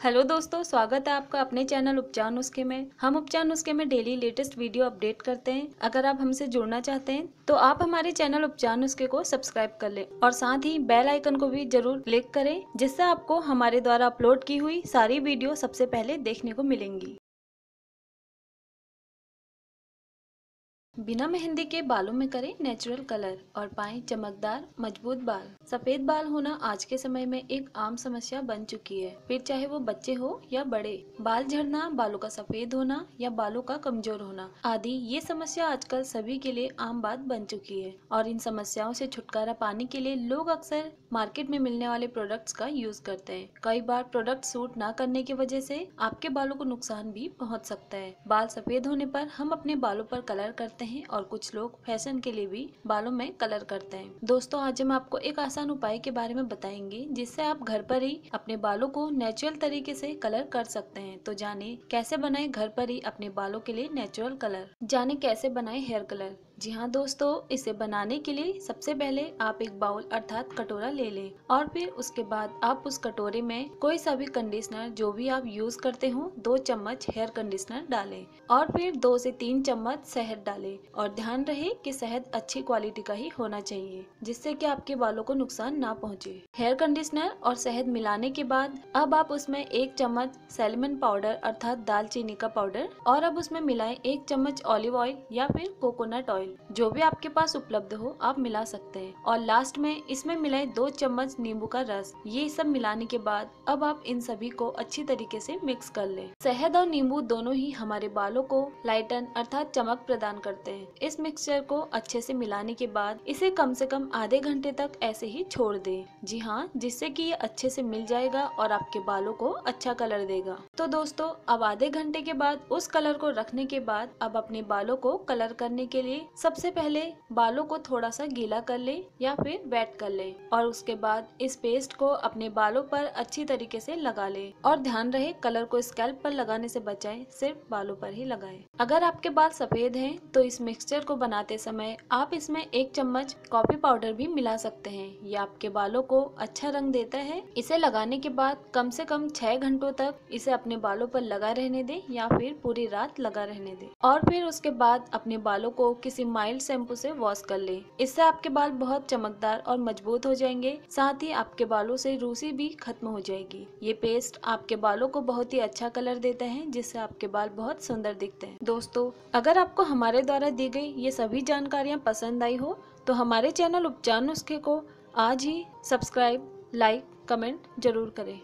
Hello दोस्तों, स्वागत है आपका अपने चैनल उपचार नुस्खे में। हम उपचार नुस्खे में डेली लेटेस्ट वीडियो अपडेट करते हैं। अगर आप हमसे जुड़ना चाहते हैं तो आप हमारे चैनल उपचार नुस्खे को सब्सक्राइब कर लें और साथ ही बेल आइकन को भी जरूर क्लिक करें, जिससे आपको हमारे द्वारा अपलोड की हुई सारी वीडियो सबसे पहले देखने को मिलेंगी। बिना मेहंदी के बालों में करें नेचुरल कलर और पाएं चमकदार मजबूत बाल। सफेद बाल होना आज के समय में एक आम समस्या बन चुकी है, फिर चाहे वो बच्चे हो या बड़े। बाल झड़ना, बालों का सफेद होना या बालों का कमजोर होना आदि, ये समस्या आजकल सभी के लिए आम बात बन चुकी है। और इन समस्याओं से छुटकारा पाने के लिए लोग अक्सर मार्केट में मिलने वाले प्रोडक्ट्स का यूज करते हैं। कई बार प्रोडक्ट सूट ना करने की वजह से आपके बालों को नुकसान भी पहुँच सकता है। बाल सफेद होने पर हम अपने बालों पर कलर करते हैं और कुछ लोग फैशन के लिए भी बालों में कलर करते हैं। दोस्तों, आज हम आपको एक आसान उपाय के बारे में बताएंगे, जिससे आप घर पर ही अपने बालों को नेचुरल तरीके से कलर कर सकते हैं। तो जाने कैसे बनाएं घर पर ही अपने बालों के लिए नेचुरल कलर। जाने कैसे बनाएं हेयर कलर। जी हाँ दोस्तों, इसे बनाने के लिए सबसे पहले आप एक बाउल अर्थात कटोरा ले लें और फिर उसके बाद आप उस कटोरे में कोई सा भी कंडीशनर जो भी आप यूज करते हो 2 चम्मच हेयर कंडीशनर डालें और फिर 2 से 3 चम्मच शहद डालें। और ध्यान रहे कि शहद अच्छी क्वालिटी का ही होना चाहिए, जिससे कि आपके बालों को नुकसान ना पहुँचे। हेयर कंडीशनर और शहद मिलाने के बाद अब आप उसमें 1 चम्मच सैलमन पाउडर अर्थात दालचीनी का पाउडर और अब उसमें मिलाएं 1 चम्मच ऑलिव ऑयल या फिर कोकोनट ऑयल, जो भी आपके पास उपलब्ध हो आप मिला सकते हैं। और लास्ट में इसमें मिलाए 2 चम्मच नींबू का रस। ये सब मिलाने के बाद अब आप इन सभी को अच्छी तरीके से मिक्स कर लें। शहद और नींबू दोनों ही हमारे बालों को लाइटन अर्थात चमक प्रदान करते हैं। इस मिक्सचर को अच्छे से मिलाने के बाद इसे कम से कम आधे घंटे तक ऐसे ही छोड़ दें। जी हाँ, जिससे कि ये अच्छे से मिल जाएगा और आपके बालों को अच्छा कलर देगा। तो दोस्तों, अब आधे घंटे के बाद उस कलर को रखने के बाद अब अपने बालों को कलर करने के लिए सबसे पहले बालों को थोड़ा सा गीला कर लें या फिर वेट कर लें और उसके बाद इस पेस्ट को अपने बालों पर अच्छी तरीके से लगा लें। और ध्यान रहे, कलर को स्कैल्प पर लगाने से बचाएं, सिर्फ बालों पर ही लगाएं। अगर आपके बाल सफेद हैं तो इस मिक्सचर को बनाते समय आप इसमें 1 चम्मच कॉफी पाउडर भी मिला सकते हैं। ये आपके बालों को अच्छा रंग देता है। इसे लगाने के बाद कम से कम 6 घंटों तक इसे अपने बालों पर लगा रहने दें या फिर पूरी रात लगा रहने दें। और फिर उसके बाद अपने बालों को किसी माइल्ड शैम्पू से वॉश कर लें। इससे आपके बाल बहुत चमकदार और मजबूत हो जाएंगे, साथ ही आपके बालों से रूसी भी खत्म हो जाएगी। ये पेस्ट आपके बालों को बहुत ही अच्छा कलर देता है, जिससे आपके बाल बहुत सुंदर दिखते हैं। दोस्तों, अगर आपको हमारे द्वारा दी गई ये सभी जानकारियाँ पसंद आई हो तो हमारे चैनल उपचार नुस्खे को आज ही सब्सक्राइब, लाइक, कमेंट जरूर करें।